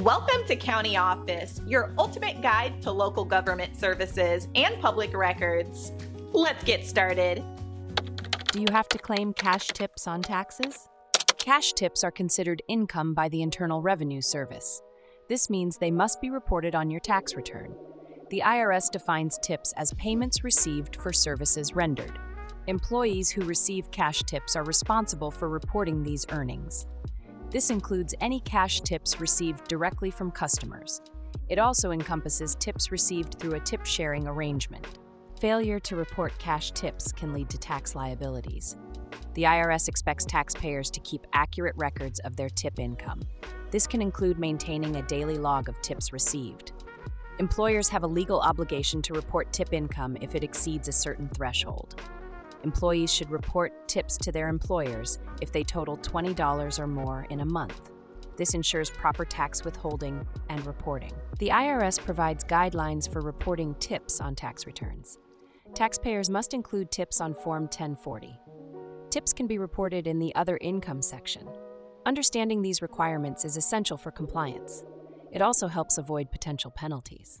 Welcome to County Office, your ultimate guide to local government services and public records. Let's get started. Do you have to claim cash tips on taxes? Cash tips are considered income by the Internal Revenue Service. This means they must be reported on your tax return. The IRS defines tips as payments received for services rendered. Employees who receive cash tips are responsible for reporting these earnings. This includes any cash tips received directly from customers. It also encompasses tips received through a tip-sharing arrangement. Failure to report cash tips can lead to tax liabilities. The IRS expects taxpayers to keep accurate records of their tip income. This can include maintaining a daily log of tips received. Employers have a legal obligation to report tip income if it exceeds a certain threshold. Employees should report tips to their employers if they total $20 or more in a month. This ensures proper tax withholding and reporting. The IRS provides guidelines for reporting tips on tax returns. Taxpayers must include tips on Form 1040. Tips can be reported in the Other Income section. Understanding these requirements is essential for compliance. It also helps avoid potential penalties.